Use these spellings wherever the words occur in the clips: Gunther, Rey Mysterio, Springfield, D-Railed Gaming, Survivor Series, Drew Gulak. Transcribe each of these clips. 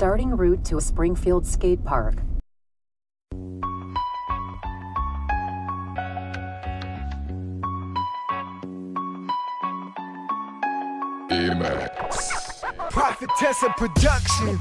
starting route to a Springfield skate park. Prophetessa Production.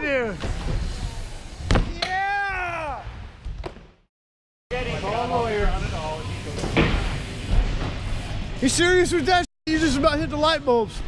Dude. Yeah! You serious with that? You just about hit the light bulbs.